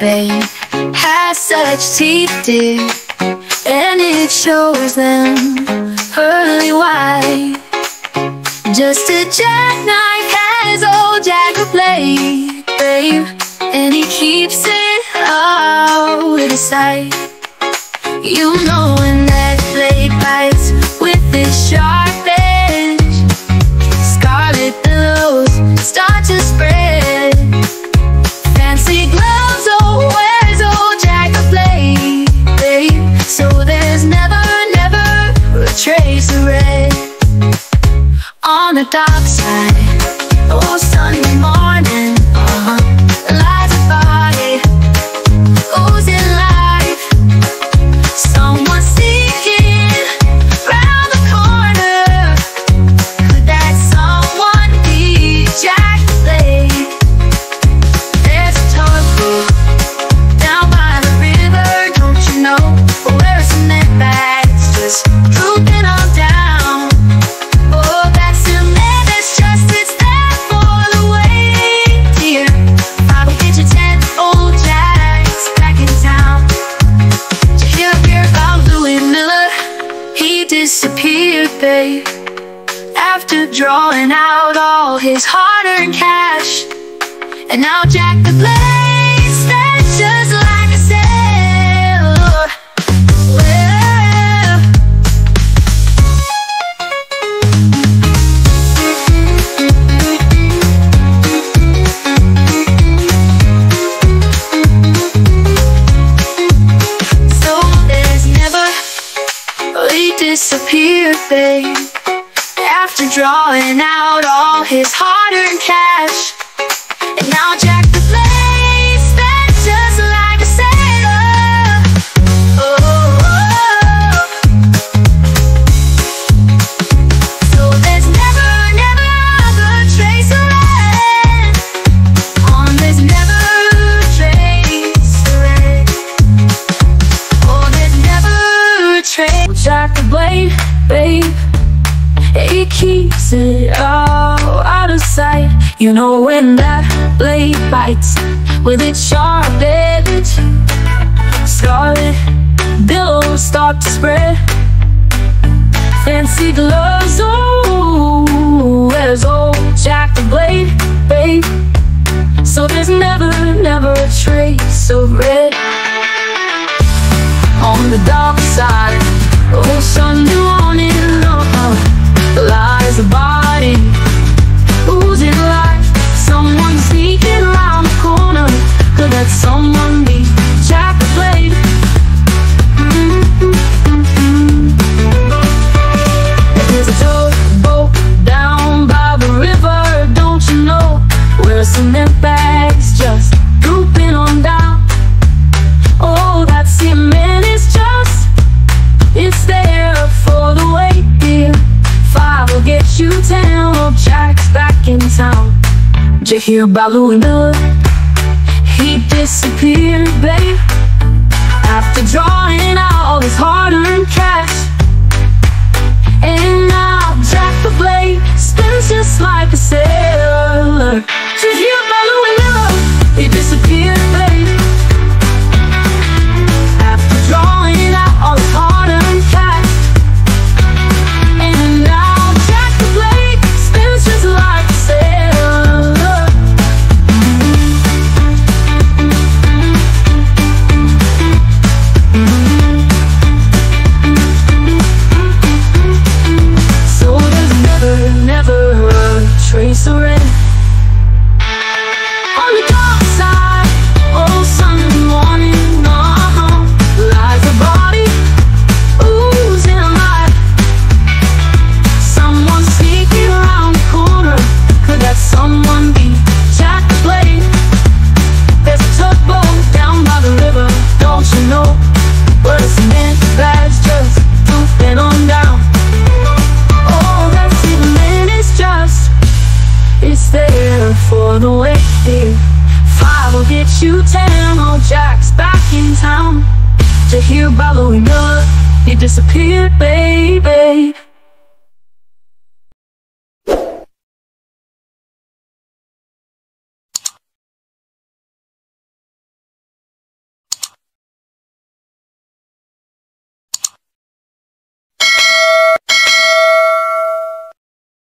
babe, has such teeth, dear, and it shows them pearly white. Just a jackknife has old Jack the Blade, babe, and he keeps it out of sight. You know when that blade bites with its sharp edge, scarlet billows start to spread. Fancy gloves, oh, where's old Jack the Blade, babe? So there's never, never a trace of red. On the dark side, oh, Sunday morning, lies a body, who's in life? Someone seeking round the corner. Could that someone be Jack the Blade? There's a toy booth down by the river, don't you know? Where it's in their bags, just drooping on down. Disappeared, babe, after drawing out all his hard-earned cash. And now Jack the Blade stands just like a sailor. Disappeared, babe, after drawing out all his hard-earned cash. And now Jack the Blade spent just like a sailor. Oh. So there's never, never a trace of red. There's never a trace of red. Oh, there's never a trace. Jack the Blade, babe, he keeps it all out of sight. You know when that blade bites with its sharp edge, scarlet billows start to spread. Fancy gloves, oh, where's old Jack the Blade, babe? So there's never, never a trace of red. On the dark side, oh, Sunday morning, lies a body, who's in life? Someone sneaking around the corner. Could that someone be Jack the Blade? There's a tugboat down by the river, don't you know? Where cement bags just drooping on down. Oh, that cement is just, it's there for the wait, dear. 5 will get you 10. Old Jack's back in town. Did you hear about Louis Miller? He disappeared, babe, after drawing out all his hard-earned cash. And now Jack the Blade spins just like a sailor. Did you hear about Louis Miller? He disappeared, babe, after drawing out all his hard-earned cash. For the way, dear, 5 will get you 10. Old Jack's back in town. To hear about Louis Miller, he disappeared, baby.